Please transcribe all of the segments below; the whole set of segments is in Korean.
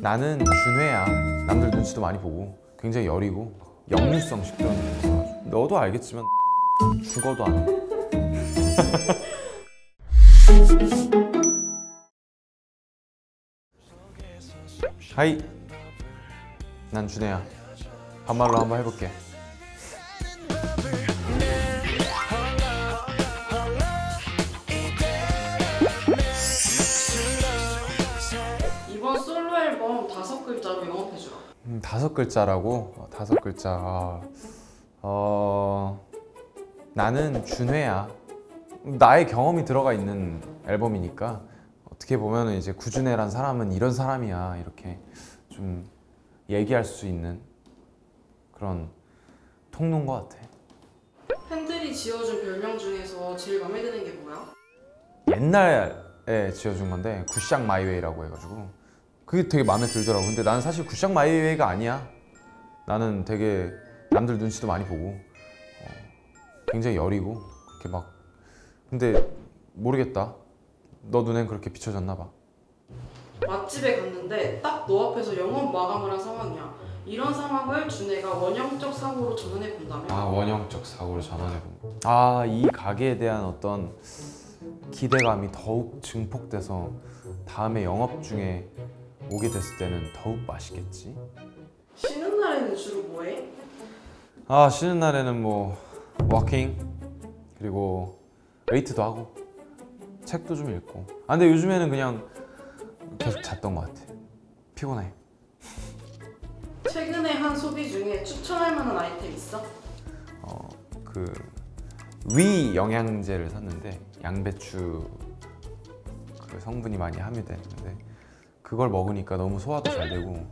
나는 준회야. 남들 눈치도 많이 보고 굉장히 여리고 역류성 식도염이라서 너도 알겠지만 죽어도 안 해. 하이, 난 준회야. 반말로 한번 해볼게. 이번 솔로 앨범 5글자로 영업해주라. 5글자라고? 5글자. 나는 준회야. 나의 경험이 들어가 있는 앨범이니까 어떻게 보면 이제 구준회란 사람은 이런 사람이야, 이렇게 좀 얘기할 수 있는 그런 통로인 것 같아. 팬들이 지어준 별명 중에서 제일 마음에 드는 게 뭐야? 옛날에 지어준 건데 굿샹 마이웨이라고 해가지고 그게 되게 마음에 들더라고. 근데 나는 사실 굿샹 마이웨이가 아니야. 나는 되게 남들 눈치도 많이 보고 굉장히 여리고 그렇게 막, 근데 모르겠다. 너 눈엔 그렇게 비춰졌나 봐. 맛집에 갔는데 딱 너 앞에서 영업 마감을 한 상황이야. 이런 상황을 준회가 원형적 사고로 전환해 본다면? 아, 원형적 사고로 전환해 본다. 아, 이 가게에 대한 어떤 기대감이 더욱 증폭돼서 다음에 영업 중에 오게 됐을 때는 더욱 맛있겠지? 쉬는 날에는 주로 뭐해? 아, 쉬는 날에는 뭐 워킹, 그리고 웨이트도 하고 책도 좀 읽고. 아, 근데 요즘에는 그냥 계속 잤던 것 같아. 피곤해. 최근에 한 소비 중에 추천할 만한 아이템 있어? 그 위 영양제를 샀는데 양배추 그 성분이 많이 함유돼 있는데 그걸 먹으니까 너무 소화도 잘 되고,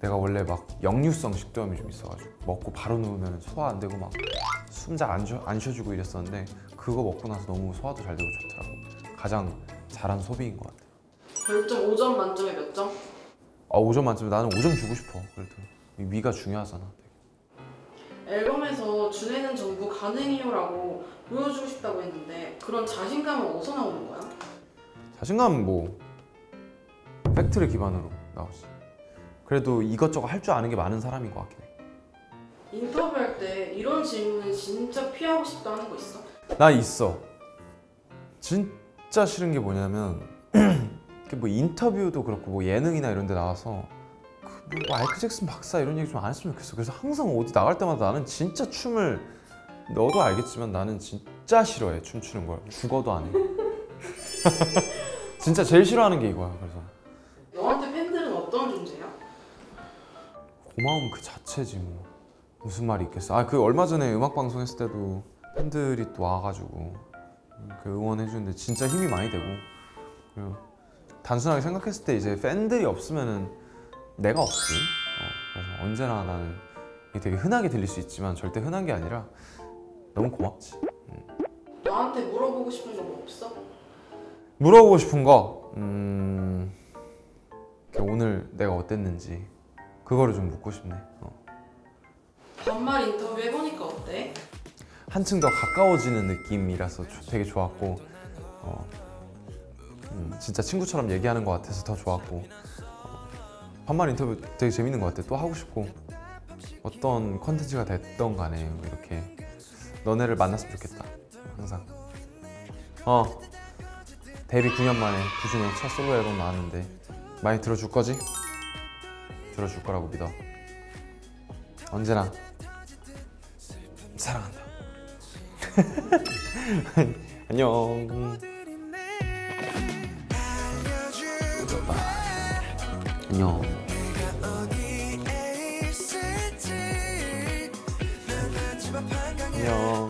내가 원래 막 역류성 식도염이 좀 있어가지고 먹고 바로 누우면 소화 안 되고 막 숨 잘 안 쉬어주고 이랬었는데 그거 먹고 나서 너무 소화도 잘 되고 좋더라고. 가장 잘한 소비인 것 같아. 별점 5점 만점에 몇 점? 아, 5점 만점에 나는 5점 주고 싶어. 그래도 위가 중요하잖아. 앨범에서 준회는 전부 가능해요라고 보여주고 싶다고 했는데 그런 자신감은 어디서 나오는 거야? 자신감은 뭐 팩트를 기반으로 나오지. 그래도 이것저것 할 줄 아는 게 많은 사람인 것 같긴 해. 인터뷰할 때 이런 질문은 진짜 피하고 싶다는 거 있어? 나 있어. 진짜 싫은 게 뭐냐면 뭐 인터뷰도 그렇고 뭐 예능이나 이런 데 나와서 뭐 마이클 잭슨 박사 이런 얘기 좀 안 했으면 좋겠어. 그래서 항상 어디 나갈 때마다 나는 진짜 춤을, 너도 알겠지만 나는 진짜 싫어해. 춤추는 걸. 죽어도 안 해. 진짜 제일 싫어하는 게 이거야. 그래서 너한테 팬들은 어떤 존재야? 고마움 그 자체지 뭐. 무슨 말이 있겠어. 아, 그 얼마 전에 음악방송 했을 때도 팬들이 또 와가지고 그 응원해주는데 진짜 힘이 많이 되고. 그리고 단순하게 생각했을 때 이제 팬들이 없으면은 내가 없지. 그래서 언제나 나는 이게 되게 흔하게 들릴 수 있지만 절대 흔한 게 아니라 너무 고맙지. 나한테 물어보고 싶은 거 뭐 없어? 물어보고 싶은 거? 오늘 내가 어땠는지 그거를 좀 묻고 싶네. 반말 인터뷰 해보니까 어때? 한층 더 가까워지는 느낌이라서 되게 좋았고 진짜 친구처럼 얘기하는 것 같아서 더 좋았고, 반말 인터뷰 되게 재밌는 것 같아. 또 하고 싶고, 어떤 컨텐츠가 됐던 간에 이렇게 너네를 만났으면 좋겠다. 항상 데뷔 9년 만에 구준회 첫 솔로 앨범 나왔는데 많이 들어줄 거지? 들어줄 거라고 믿어. 언제나 사랑한다. 안녕. 안녕. 안녕.